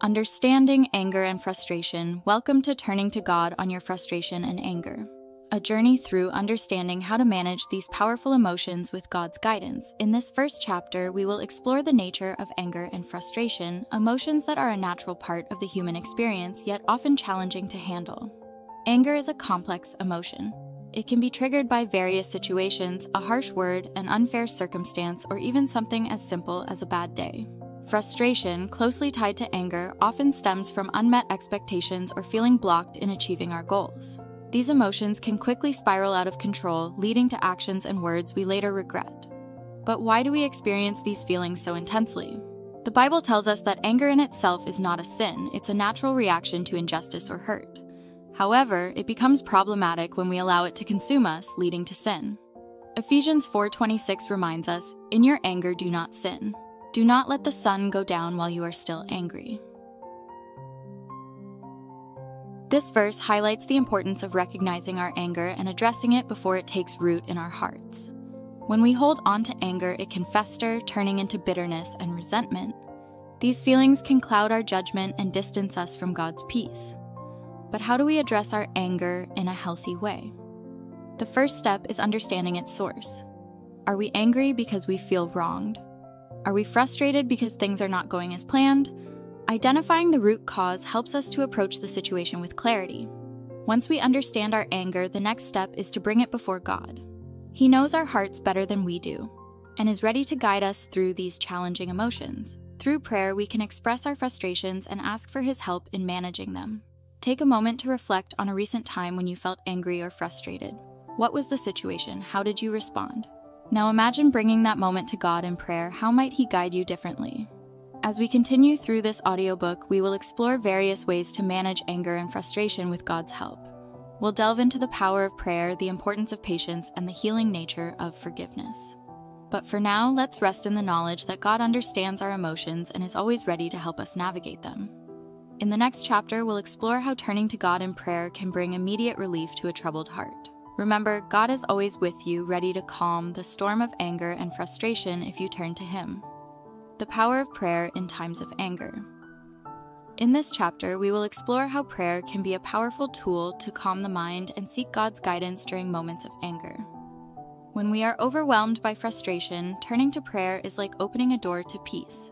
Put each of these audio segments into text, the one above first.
Understanding anger and frustration. Welcome to Turning to God on Your Frustration and Anger, a journey through understanding how to manage these powerful emotions with God's guidance. In this first chapter, we will explore the nature of anger and frustration, emotions that are a natural part of the human experience, yet often challenging to handle. Anger is a complex emotion. It can be triggered by various situations, a harsh word, an unfair circumstance, or even something as simple as a bad day. Frustration, closely tied to anger, often stems from unmet expectations or feeling blocked in achieving our goals. These emotions can quickly spiral out of control, leading to actions and words we later regret. But why do we experience these feelings so intensely? The Bible tells us that anger in itself is not a sin, it's a natural reaction to injustice or hurt. However, it becomes problematic when we allow it to consume us, leading to sin. Ephesians 4:26 reminds us, "In your anger, do not sin. Do not let the sun go down while you are still angry." This verse highlights the importance of recognizing our anger and addressing it before it takes root in our hearts. When we hold on to anger, it can fester, turning into bitterness and resentment. These feelings can cloud our judgment and distance us from God's peace. But how do we address our anger in a healthy way? The first step is understanding its source. Are we angry because we feel wronged? Are we frustrated because things are not going as planned? Identifying the root cause helps us to approach the situation with clarity. Once we understand our anger, the next step is to bring it before God. He knows our hearts better than we do and is ready to guide us through these challenging emotions. Through prayer, we can express our frustrations and ask for His help in managing them. Take a moment to reflect on a recent time when you felt angry or frustrated. What was the situation? How did you respond? Now imagine bringing that moment to God in prayer. How might He guide you differently? As we continue through this audiobook, we will explore various ways to manage anger and frustration with God's help. We'll delve into the power of prayer, the importance of patience, and the healing nature of forgiveness. But for now, let's rest in the knowledge that God understands our emotions and is always ready to help us navigate them. In the next chapter, we'll explore how turning to God in prayer can bring immediate relief to a troubled heart. Remember, God is always with you, ready to calm the storm of anger and frustration if you turn to Him. The power of prayer in times of anger. In this chapter, we will explore how prayer can be a powerful tool to calm the mind and seek God's guidance during moments of anger. When we are overwhelmed by frustration, turning to prayer is like opening a door to peace,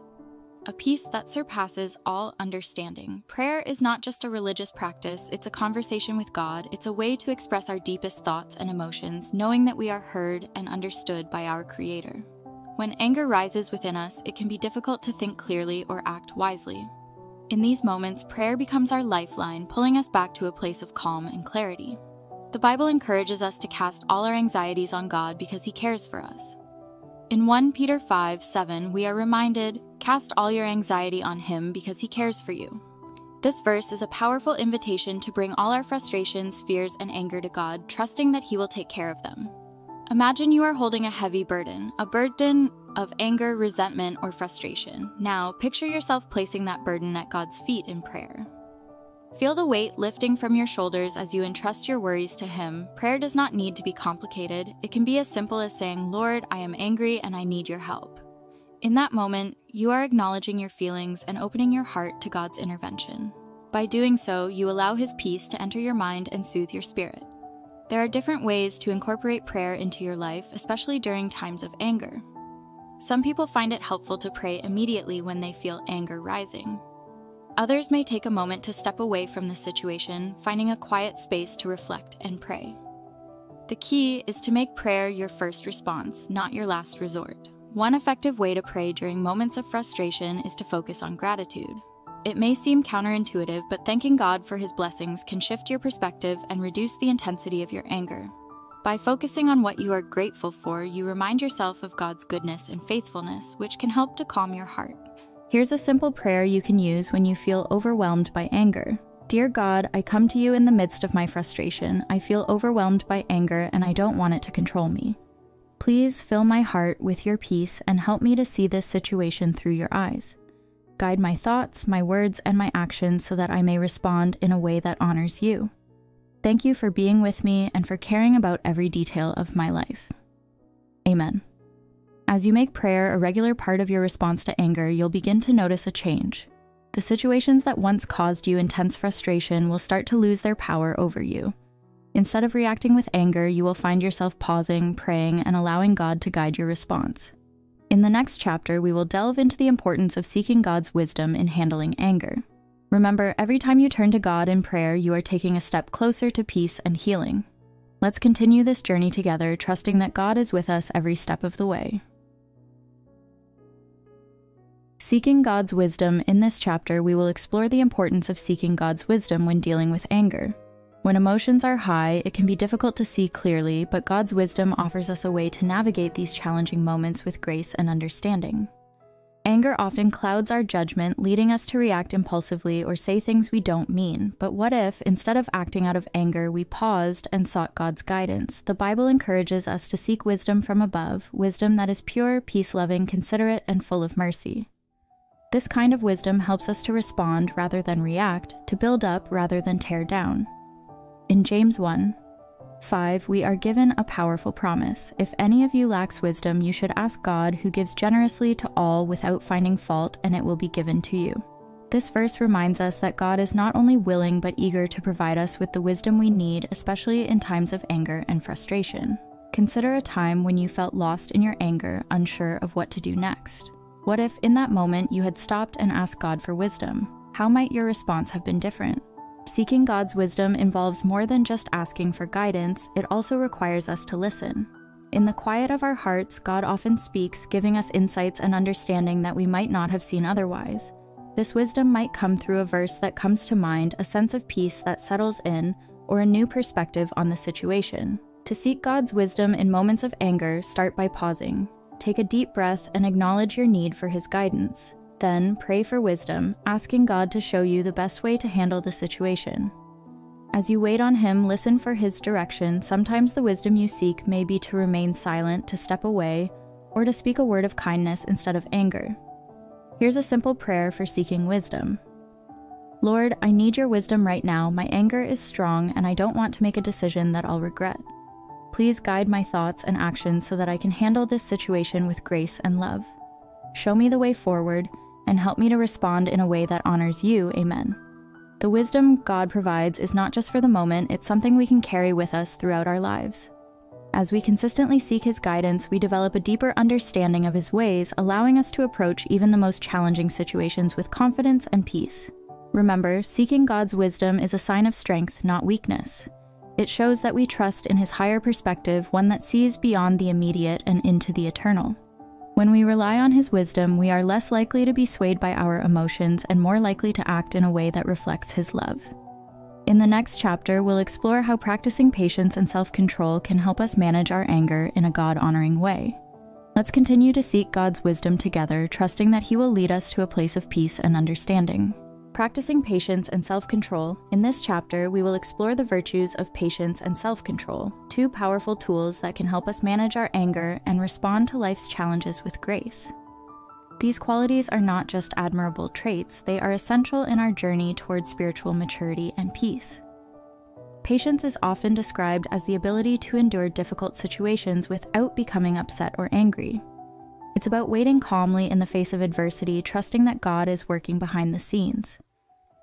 a peace that surpasses all understanding. Prayer is not just a religious practice, it's a conversation with God. It's a way to express our deepest thoughts and emotions, knowing that we are heard and understood by our Creator. When anger rises within us, it can be difficult to think clearly or act wisely. In these moments, prayer becomes our lifeline, pulling us back to a place of calm and clarity. The Bible encourages us to cast all our anxieties on God because He cares for us. In 1 Peter 5:7, we are reminded, "Cast all your anxiety on Him because He cares for you." This verse is a powerful invitation to bring all our frustrations, fears, and anger to God, trusting that He will take care of them. Imagine you are holding a heavy burden, a burden of anger, resentment, or frustration. Now, picture yourself placing that burden at God's feet in prayer. Feel the weight lifting from your shoulders as you entrust your worries to Him. Prayer does not need to be complicated. It can be as simple as saying, "Lord, I am angry and I need your help." In that moment, you are acknowledging your feelings and opening your heart to God's intervention. By doing so, you allow His peace to enter your mind and soothe your spirit. There are different ways to incorporate prayer into your life, especially during times of anger. Some people find it helpful to pray immediately when they feel anger rising. Others may take a moment to step away from the situation, finding a quiet space to reflect and pray. The key is to make prayer your first response, not your last resort. One effective way to pray during moments of frustration is to focus on gratitude. It may seem counterintuitive, but thanking God for His blessings can shift your perspective and reduce the intensity of your anger. By focusing on what you are grateful for, you remind yourself of God's goodness and faithfulness, which can help to calm your heart. Here's a simple prayer you can use when you feel overwhelmed by anger. "Dear God, I come to you in the midst of my frustration. I feel overwhelmed by anger and I don't want it to control me. Please fill my heart with your peace and help me to see this situation through your eyes. Guide my thoughts, my words, and my actions so that I may respond in a way that honors you. Thank you for being with me and for caring about every detail of my life. Amen." As you make prayer a regular part of your response to anger, you'll begin to notice a change. The situations that once caused you intense frustration will start to lose their power over you. Instead of reacting with anger, you will find yourself pausing, praying, and allowing God to guide your response. In the next chapter, we will delve into the importance of seeking God's wisdom in handling anger. Remember, every time you turn to God in prayer, you are taking a step closer to peace and healing. Let's continue this journey together, trusting that God is with us every step of the way. Seeking God's wisdom. In this chapter, we will explore the importance of seeking God's wisdom when dealing with anger. When emotions are high, it can be difficult to see clearly, but God's wisdom offers us a way to navigate these challenging moments with grace and understanding. Anger often clouds our judgment, leading us to react impulsively or say things we don't mean. But what if, instead of acting out of anger, we paused and sought God's guidance? The Bible encourages us to seek wisdom from above, wisdom that is pure, peace-loving, considerate, and full of mercy. This kind of wisdom helps us to respond rather than react, to build up rather than tear down. In James 1:5, we are given a powerful promise. If any of you lacks wisdom, you should ask God, who gives generously to all without finding fault, and it will be given to you. This verse reminds us that God is not only willing but eager to provide us with the wisdom we need, especially in times of anger and frustration. Consider a time when you felt lost in your anger, unsure of what to do next. What if, in that moment, you had stopped and asked God for wisdom? How might your response have been different? Seeking God's wisdom involves more than just asking for guidance. It also requires us to listen. In the quiet of our hearts, God often speaks, giving us insights and understanding that we might not have seen otherwise. This wisdom might come through a verse that comes to mind, a sense of peace that settles in, or a new perspective on the situation. To seek God's wisdom in moments of anger, start by pausing. Take a deep breath and acknowledge your need for His guidance. Then pray for wisdom, asking God to show you the best way to handle the situation. As you wait on Him, listen for His direction. Sometimes the wisdom you seek may be to remain silent, to step away, or to speak a word of kindness instead of anger. Here's a simple prayer for seeking wisdom. Lord, I need your wisdom right now. My anger is strong, and I don't want to make a decision that I'll regret. Please guide my thoughts and actions so that I can handle this situation with grace and love. Show me the way forward, and help me to respond in a way that honors you. Amen. The wisdom God provides is not just for the moment, it's something we can carry with us throughout our lives. As we consistently seek His guidance, we develop a deeper understanding of His ways, allowing us to approach even the most challenging situations with confidence and peace. Remember, seeking God's wisdom is a sign of strength, not weakness. It shows that we trust in His higher perspective, one that sees beyond the immediate and into the eternal. When we rely on His wisdom, we are less likely to be swayed by our emotions and more likely to act in a way that reflects His love. In the next chapter, we'll explore how practicing patience and self-control can help us manage our anger in a God-honoring way. Let's continue to seek God's wisdom together, trusting that He will lead us to a place of peace and understanding. Practicing patience and self-control. In this chapter, we will explore the virtues of patience and self-control, two powerful tools that can help us manage our anger and respond to life's challenges with grace. These qualities are not just admirable traits, they are essential in our journey toward spiritual maturity and peace. Patience is often described as the ability to endure difficult situations without becoming upset or angry. It's about waiting calmly in the face of adversity, trusting that God is working behind the scenes.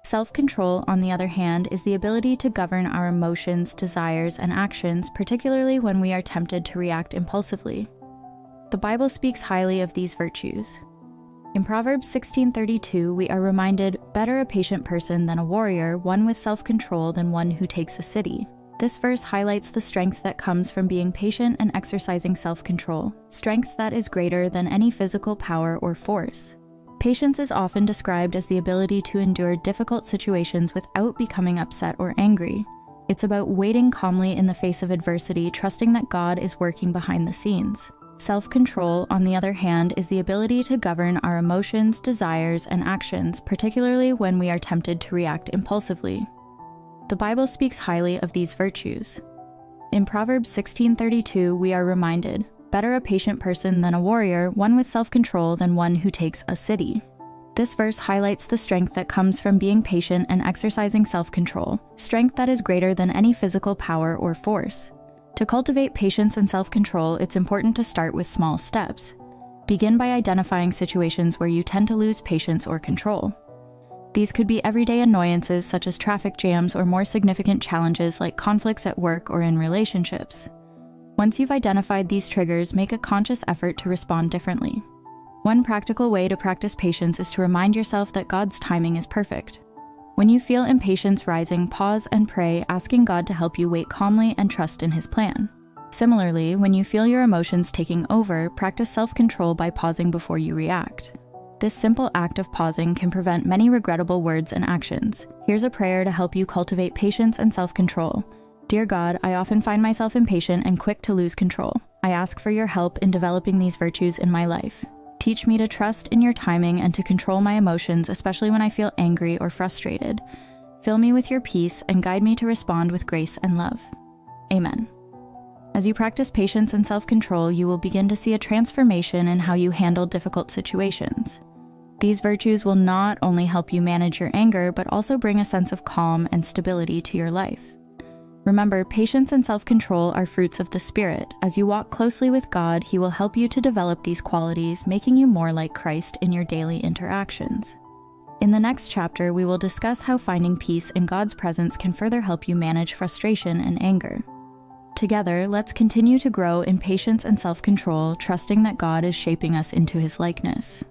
Self-control, on the other hand, is the ability to govern our emotions, desires, and actions, particularly when we are tempted to react impulsively. The Bible speaks highly of these virtues. In Proverbs 16:32, we are reminded, "Better a patient person than a warrior, one with self-control than one who takes a city." This verse highlights the strength that comes from being patient and exercising self-control, strength that is greater than any physical power or force. Patience is often described as the ability to endure difficult situations without becoming upset or angry. It's about waiting calmly in the face of adversity, trusting that God is working behind the scenes. Self-control, on the other hand, is the ability to govern our emotions, desires, and actions, particularly when we are tempted to react impulsively. The Bible speaks highly of these virtues. In Proverbs 16:32, we are reminded, "Better a patient person than a warrior, one with self-control than one who takes a city." This verse highlights the strength that comes from being patient and exercising self-control, strength that is greater than any physical power or force. To cultivate patience and self-control, it's important to start with small steps. Begin by identifying situations where you tend to lose patience or control. These could be everyday annoyances such as traffic jams or more significant challenges like conflicts at work or in relationships. Once you've identified these triggers, make a conscious effort to respond differently. One practical way to practice patience is to remind yourself that God's timing is perfect. When you feel impatience rising, pause and pray, asking God to help you wait calmly and trust in His plan. Similarly, when you feel your emotions taking over, practice self-control by pausing before you react. This simple act of pausing can prevent many regrettable words and actions. Here's a prayer to help you cultivate patience and self-control. Dear God, I often find myself impatient and quick to lose control. I ask for your help in developing these virtues in my life. Teach me to trust in your timing and to control my emotions, especially when I feel angry or frustrated. Fill me with your peace and guide me to respond with grace and love. Amen. As you practice patience and self-control, you will begin to see a transformation in how you handle difficult situations. These virtues will not only help you manage your anger, but also bring a sense of calm and stability to your life. Remember, patience and self-control are fruits of the Spirit. As you walk closely with God, He will help you to develop these qualities, making you more like Christ in your daily interactions. In the next chapter, we will discuss how finding peace in God's presence can further help you manage frustration and anger. Together, let's continue to grow in patience and self-control, trusting that God is shaping us into His likeness.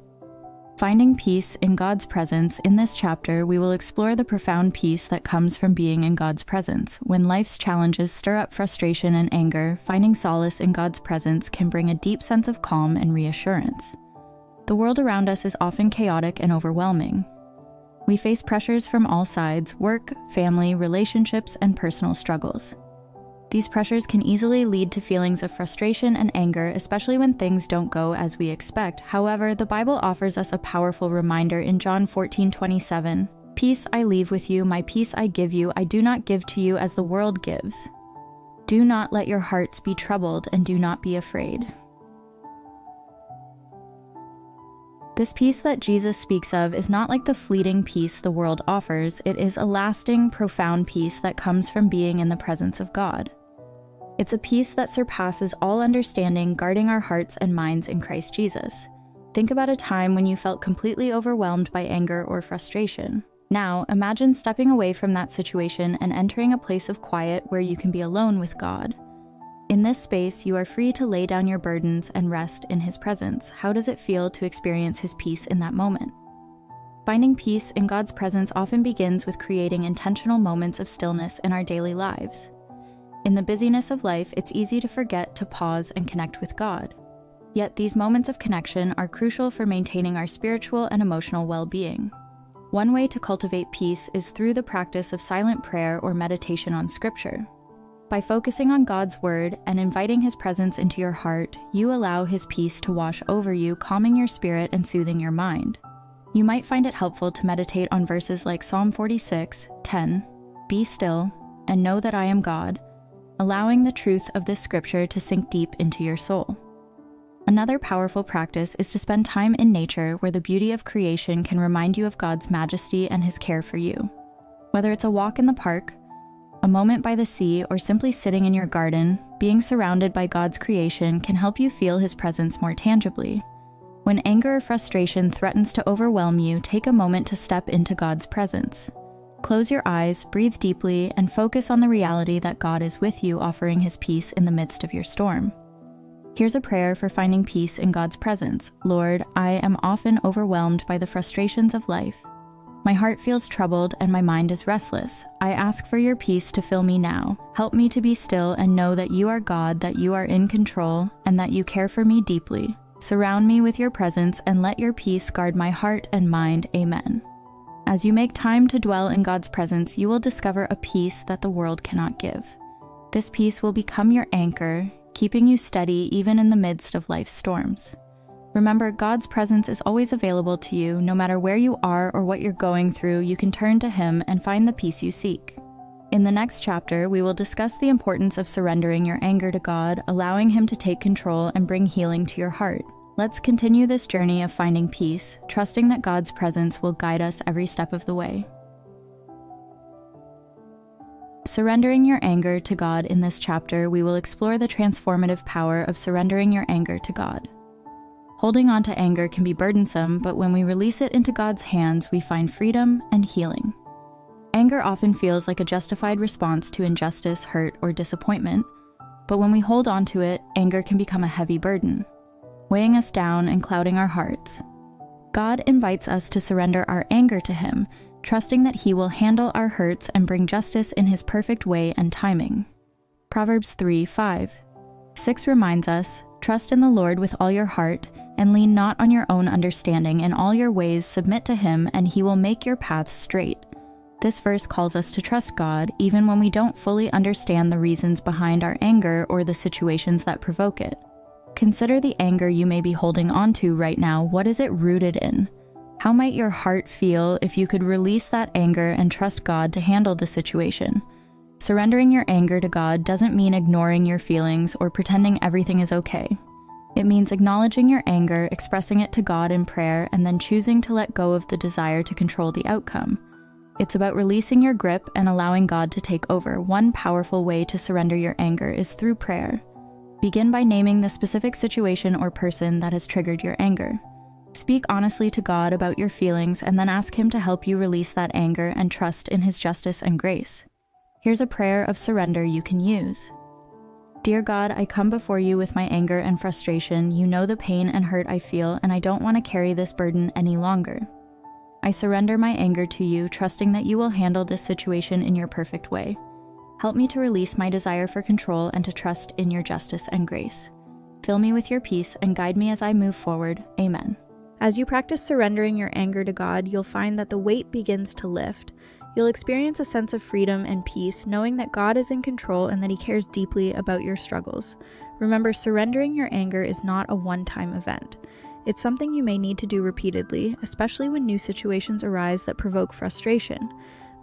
Finding peace in God's presence. In this chapter, we will explore the profound peace that comes from being in God's presence. When life's challenges stir up frustration and anger, finding solace in God's presence can bring a deep sense of calm and reassurance. The world around us is often chaotic and overwhelming. We face pressures from all sides: work, family, relationships, and personal struggles. These pressures can easily lead to feelings of frustration and anger, especially when things don't go as we expect. However, the Bible offers us a powerful reminder in John 14:27. Peace I leave with you, my peace I give you, I do not give to you as the world gives. Do not let your hearts be troubled and do not be afraid. This peace that Jesus speaks of is not like the fleeting peace the world offers. It is a lasting, profound peace that comes from being in the presence of God. It's a peace that surpasses all understanding, guarding our hearts and minds in Christ Jesus. Think about a time when you felt completely overwhelmed by anger or frustration. Now, imagine stepping away from that situation and entering a place of quiet where you can be alone with God. In this space, you are free to lay down your burdens and rest in His presence. How does it feel to experience His peace in that moment? Finding peace in God's presence often begins with creating intentional moments of stillness in our daily lives. In the busyness of life, it's easy to forget to pause and connect with God. Yet these moments of connection are crucial for maintaining our spiritual and emotional well-being. One way to cultivate peace is through the practice of silent prayer or meditation on Scripture. By focusing on God's word and inviting His presence into your heart, you allow His peace to wash over you, calming your spirit and soothing your mind. You might find it helpful to meditate on verses like Psalm 46:10, "Be still and know that I am God," allowing the truth of this scripture to sink deep into your soul. Another powerful practice is to spend time in nature, where the beauty of creation can remind you of God's majesty and His care for you. Whether it's a walk in the park, a moment by the sea, or simply sitting in your garden, being surrounded by God's creation can help you feel His presence more tangibly. When anger or frustration threatens to overwhelm you, take a moment to step into God's presence. Close your eyes, breathe deeply, and focus on the reality that God is with you, offering His peace in the midst of your storm. Here's a prayer for finding peace in God's presence. Lord, I am often overwhelmed by the frustrations of life. My heart feels troubled and my mind is restless. I ask for your peace to fill me now. Help me to be still and know that you are God, that you are in control, and that you care for me deeply. Surround me with your presence and let your peace guard my heart and mind. Amen. As you make time to dwell in God's presence, you will discover a peace that the world cannot give. This peace will become your anchor, keeping you steady even in the midst of life's storms. Remember, God's presence is always available to you. No matter where you are or what you're going through, you can turn to Him and find the peace you seek. In the next chapter, we will discuss the importance of surrendering your anger to God, allowing Him to take control and bring healing to your heart. Let's continue this journey of finding peace, trusting that God's presence will guide us every step of the way. Surrendering your anger to God. In this chapter, we will explore the transformative power of surrendering your anger to God. Holding on to anger can be burdensome, but when we release it into God's hands, we find freedom and healing. Anger often feels like a justified response to injustice, hurt, or disappointment, but when we hold on to it, anger can become a heavy burden, weighing us down and clouding our hearts. God invites us to surrender our anger to Him, trusting that He will handle our hurts and bring justice in His perfect way and timing. Proverbs 3:5-6 reminds us, "Trust in the Lord with all your heart, and lean not on your own understanding. In all your ways submit to Him, and He will make your paths straight." This verse calls us to trust God even when we don't fully understand the reasons behind our anger or the situations that provoke it. Consider the anger you may be holding on to right now. What is it rooted in? How might your heart feel if you could release that anger and trust God to handle the situation? Surrendering your anger to God doesn't mean ignoring your feelings or pretending everything is okay. It means acknowledging your anger, expressing it to God in prayer, and then choosing to let go of the desire to control the outcome. It's about releasing your grip and allowing God to take over. One powerful way to surrender your anger is through prayer. Begin by naming the specific situation or person that has triggered your anger. Speak honestly to God about your feelings and then ask Him to help you release that anger and trust in His justice and grace. Here's a prayer of surrender you can use. Dear God, I come before You with my anger and frustration. You know the pain and hurt I feel, and I don't want to carry this burden any longer. I surrender my anger to You, trusting that You will handle this situation in Your perfect way. Help me to release my desire for control and to trust in Your justice and grace. Fill me with Your peace and guide me as I move forward. Amen. As you practice surrendering your anger to God, you'll find that the weight begins to lift. You'll experience a sense of freedom and peace, knowing that God is in control and that He cares deeply about your struggles. Remember, surrendering your anger is not a one-time event. It's something you may need to do repeatedly, especially when new situations arise that provoke frustration.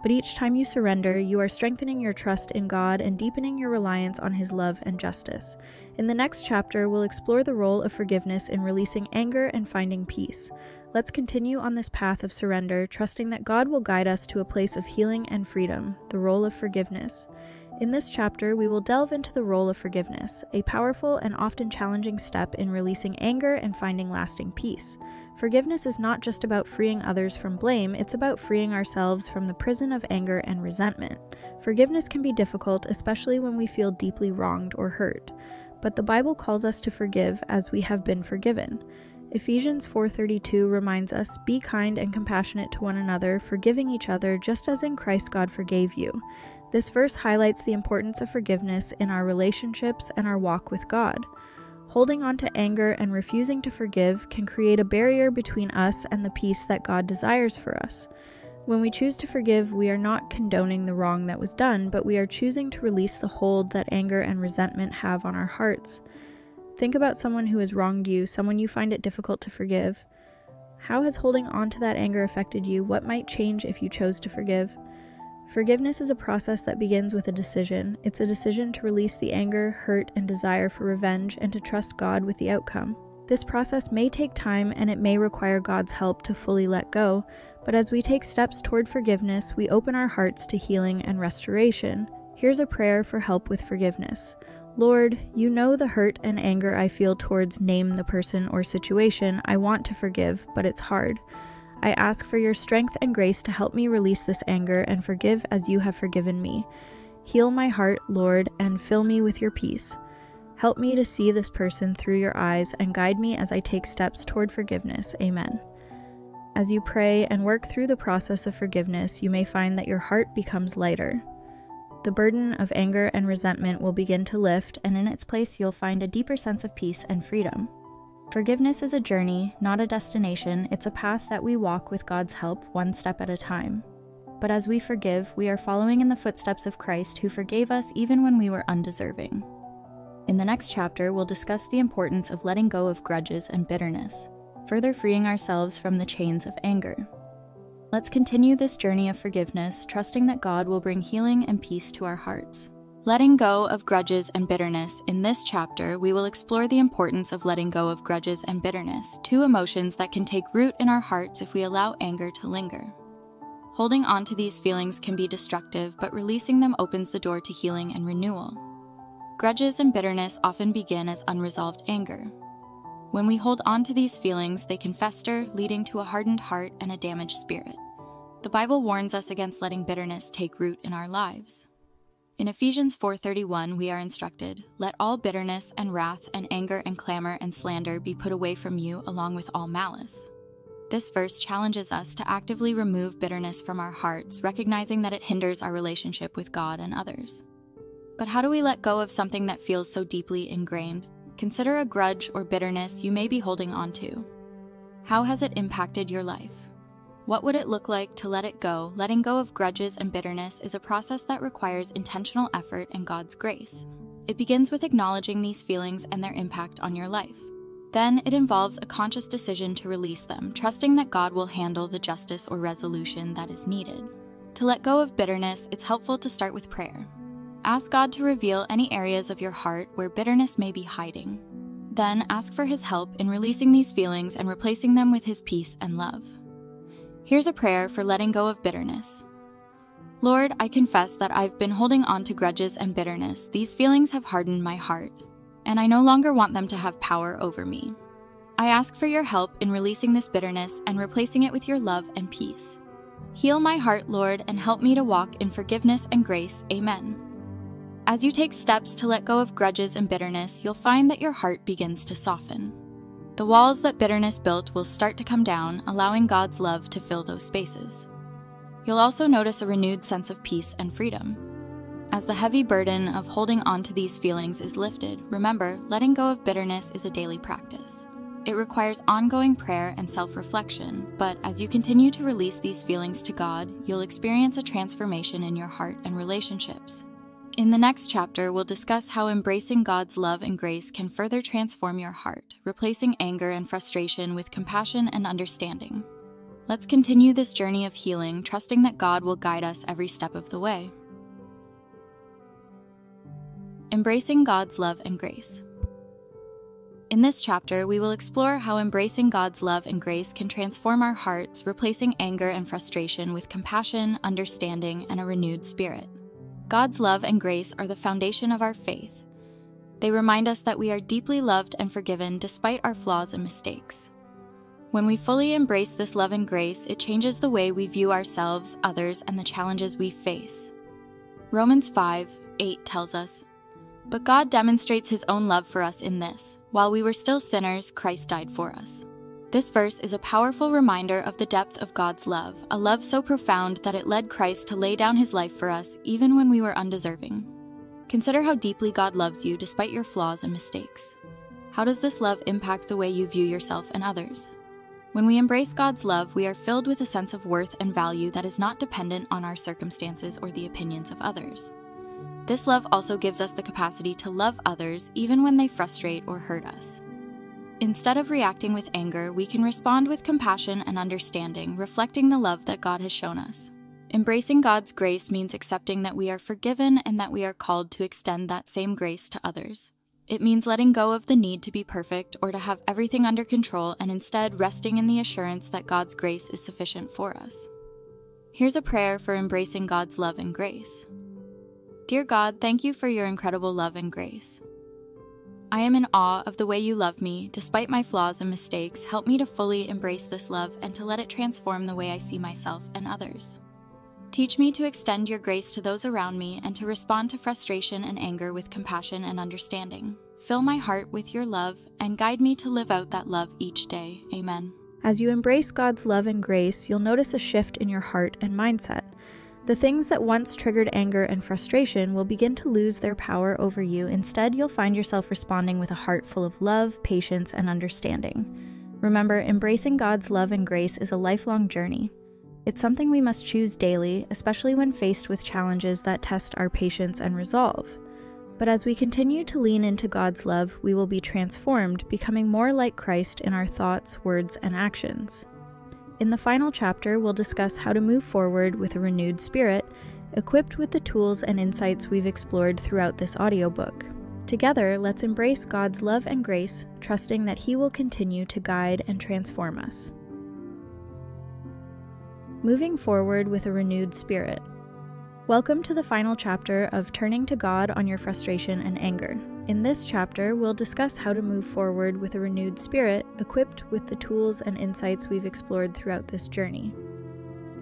But each time you surrender, you are strengthening your trust in God and deepening your reliance on His love and justice. In the next chapter, we'll explore the role of forgiveness in releasing anger and finding peace. Let's continue on this path of surrender, trusting that God will guide us to a place of healing and freedom, the role of forgiveness. In this chapter, we will delve into the role of forgiveness, a powerful and often challenging step in releasing anger and finding lasting peace. Forgiveness is not just about freeing others from blame, it's about freeing ourselves from the prison of anger and resentment. Forgiveness can be difficult, especially when we feel deeply wronged or hurt, but the Bible calls us to forgive as we have been forgiven. Ephesians 4:32 reminds us, "Be kind and compassionate to one another, forgiving each other, just as in Christ God forgave you." This verse highlights the importance of forgiveness in our relationships and our walk with God. Holding on to anger and refusing to forgive can create a barrier between us and the peace that God desires for us. When we choose to forgive, we are not condoning the wrong that was done, but we are choosing to release the hold that anger and resentment have on our hearts. Think about someone who has wronged you, someone you find it difficult to forgive. How has holding on to that anger affected you? What might change if you chose to forgive? Forgiveness is a process that begins with a decision. It's a decision to release the anger, hurt, and desire for revenge and to trust God with the outcome. This process may take time and it may require God's help to fully let go, but as we take steps toward forgiveness, we open our hearts to healing and restoration. Here's a prayer for help with forgiveness. Lord, You know the hurt and anger I feel towards name the person or situation. I want to forgive, but it's hard. I ask for Your strength and grace to help me release this anger and forgive as You have forgiven me. Heal my heart, Lord, and fill me with Your peace. Help me to see this person through Your eyes and guide me as I take steps toward forgiveness. Amen. As you pray and work through the process of forgiveness, you may find that your heart becomes lighter. The burden of anger and resentment will begin to lift, and in its place you'll find a deeper sense of peace and freedom. Forgiveness is a journey, not a destination. It's a path that we walk with God's help, one step at a time. But as we forgive, we are following in the footsteps of Christ, who forgave us even when we were undeserving. In the next chapter, we'll discuss the importance of letting go of grudges and bitterness, further freeing ourselves from the chains of anger. Let's continue this journey of forgiveness, trusting that God will bring healing and peace to our hearts. Letting go of grudges and bitterness. In this chapter, we will explore the importance of letting go of grudges and bitterness, two emotions that can take root in our hearts if we allow anger to linger. Holding on to these feelings can be destructive, but releasing them opens the door to healing and renewal. Grudges and bitterness often begin as unresolved anger. When we hold on to these feelings, they can fester, leading to a hardened heart and a damaged spirit. The Bible warns us against letting bitterness take root in our lives. In Ephesians 4:31, we are instructed, "Let all bitterness and wrath and anger and clamor and slander be put away from you, along with all malice." This verse challenges us to actively remove bitterness from our hearts, recognizing that it hinders our relationship with God and others. But how do we let go of something that feels so deeply ingrained? Consider a grudge or bitterness you may be holding on to. How has it impacted your life? What would it look like to let it go? Letting go of grudges and bitterness is a process that requires intentional effort and God's grace. It begins with acknowledging these feelings and their impact on your life. Then it involves a conscious decision to release them, trusting that God will handle the justice or resolution that is needed. To let go of bitterness, it's helpful to start with prayer. Ask God to reveal any areas of your heart where bitterness may be hiding. Then ask for His help in releasing these feelings and replacing them with His peace and love. Here's a prayer for letting go of bitterness. Lord, I confess that I've been holding on to grudges and bitterness. These feelings have hardened my heart, and I no longer want them to have power over me. I ask for your help in releasing this bitterness and replacing it with your love and peace. Heal my heart, Lord, and help me to walk in forgiveness and grace. Amen. As you take steps to let go of grudges and bitterness, you'll find that your heart begins to soften. The walls that bitterness built will start to come down, allowing God's love to fill those spaces. You'll also notice a renewed sense of peace and freedom. As the heavy burden of holding on to these feelings is lifted, remember, letting go of bitterness is a daily practice. It requires ongoing prayer and self-reflection, but as you continue to release these feelings to God, you'll experience a transformation in your heart and relationships. In the next chapter, we'll discuss how embracing God's love and grace can further transform your heart, replacing anger and frustration with compassion and understanding. Let's continue this journey of healing, trusting that God will guide us every step of the way. Embracing God's love and grace. In this chapter, we will explore how embracing God's love and grace can transform our hearts, replacing anger and frustration with compassion, understanding, and a renewed spirit. God's love and grace are the foundation of our faith. They remind us that we are deeply loved and forgiven despite our flaws and mistakes. When we fully embrace this love and grace, it changes the way we view ourselves, others, and the challenges we face. Romans 5:8 tells us, "But God demonstrates His own love for us in this: while we were still sinners, Christ died for us." This verse is a powerful reminder of the depth of God's love, a love so profound that it led Christ to lay down His life for us even when we were undeserving. Consider how deeply God loves you despite your flaws and mistakes. How does this love impact the way you view yourself and others? When we embrace God's love, we are filled with a sense of worth and value that is not dependent on our circumstances or the opinions of others. This love also gives us the capacity to love others even when they frustrate or hurt us. Instead of reacting with anger, we can respond with compassion and understanding, reflecting the love that God has shown us. Embracing God's grace means accepting that we are forgiven and that we are called to extend that same grace to others. It means letting go of the need to be perfect or to have everything under control, and instead resting in the assurance that God's grace is sufficient for us. Here's a prayer for embracing God's love and grace. Dear God, thank you for your incredible love and grace. I am in awe of the way you love me. Despite my flaws and mistakes, help me to fully embrace this love and to let it transform the way I see myself and others. Teach me to extend your grace to those around me and to respond to frustration and anger with compassion and understanding. Fill my heart with your love and guide me to live out that love each day. Amen. As you embrace God's love and grace, you'll notice a shift in your heart and mindset. The things that once triggered anger and frustration will begin to lose their power over you. Instead, you'll find yourself responding with a heart full of love, patience, and understanding. Remember, embracing God's love and grace is a lifelong journey. It's something we must choose daily, especially when faced with challenges that test our patience and resolve. But as we continue to lean into God's love, we will be transformed, becoming more like Christ in our thoughts, words, and actions. In the final chapter, we'll discuss how to move forward with a renewed spirit, equipped with the tools and insights we've explored throughout this audiobook. Together, let's embrace God's love and grace, trusting that He will continue to guide and transform us. Moving forward with a renewed spirit. Welcome to the final chapter of Turning to God on Your Frustration and Anger. In this chapter, we'll discuss how to move forward with a renewed spirit, equipped with the tools and insights we've explored throughout this journey.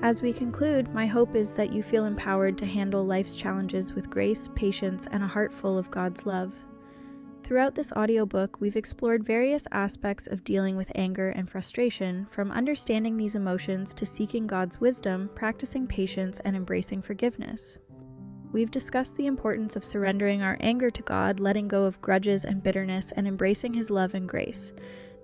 As we conclude, my hope is that you feel empowered to handle life's challenges with grace, patience, and a heart full of God's love. Throughout this audiobook, we've explored various aspects of dealing with anger and frustration, from understanding these emotions to seeking God's wisdom, practicing patience, and embracing forgiveness. We've discussed the importance of surrendering our anger to God, letting go of grudges and bitterness, and embracing His love and grace.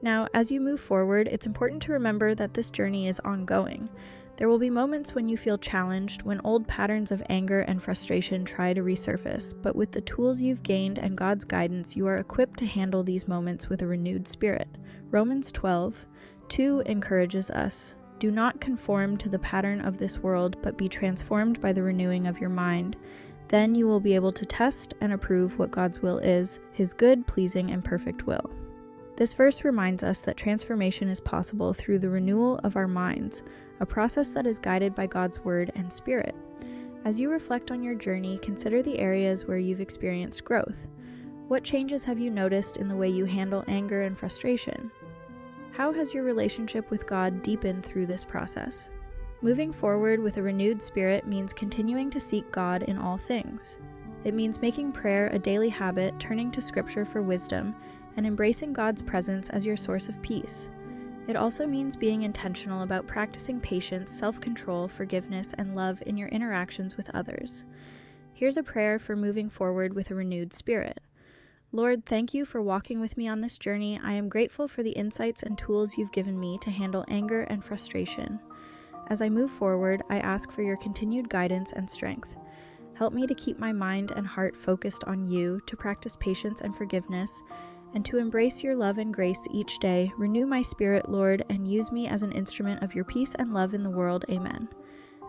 Now, as you move forward, it's important to remember that this journey is ongoing. There will be moments when you feel challenged, when old patterns of anger and frustration try to resurface, but with the tools you've gained and God's guidance, you are equipped to handle these moments with a renewed spirit. Romans 12:2 encourages us, "Do not conform to the pattern of this world, but be transformed by the renewing of your mind. Then you will be able to test and approve what God's will is, His good, pleasing, and perfect will." This verse reminds us that transformation is possible through the renewal of our minds, a process that is guided by God's Word and Spirit. As you reflect on your journey, consider the areas where you've experienced growth. What changes have you noticed in the way you handle anger and frustration? How has your relationship with God deepened through this process? Moving forward with a renewed spirit means continuing to seek God in all things. It means making prayer a daily habit, turning to Scripture for wisdom, and embracing God's presence as your source of peace. It also means being intentional about practicing patience, self-control, forgiveness, and love in your interactions with others. Here's a prayer for moving forward with a renewed spirit. Lord, thank you for walking with me on this journey. I am grateful for the insights and tools you've given me to handle anger and frustration. As I move forward, I ask for your continued guidance and strength. Help me to keep my mind and heart focused on you, to practice patience and forgiveness, and to embrace your love and grace each day. Renew my spirit, Lord, and use me as an instrument of your peace and love in the world. Amen.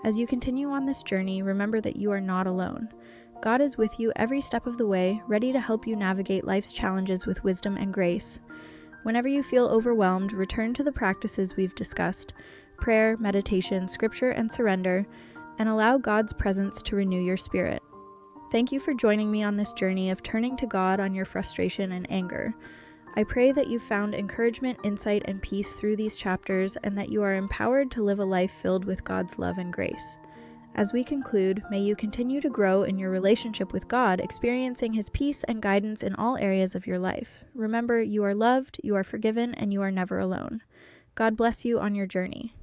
As you continue on this journey, remember that you are not alone. God is with you every step of the way, ready to help you navigate life's challenges with wisdom and grace. Whenever you feel overwhelmed, return to the practices we've discussed: prayer, meditation, scripture, and surrender, and allow God's presence to renew your spirit. Thank you for joining me on this journey of turning to God on your frustration and anger. I pray that you found encouragement, insight, and peace through these chapters, and that you are empowered to live a life filled with God's love and grace. As we conclude, may you continue to grow in your relationship with God, experiencing His peace and guidance in all areas of your life. Remember, you are loved, you are forgiven, and you are never alone. God bless you on your journey.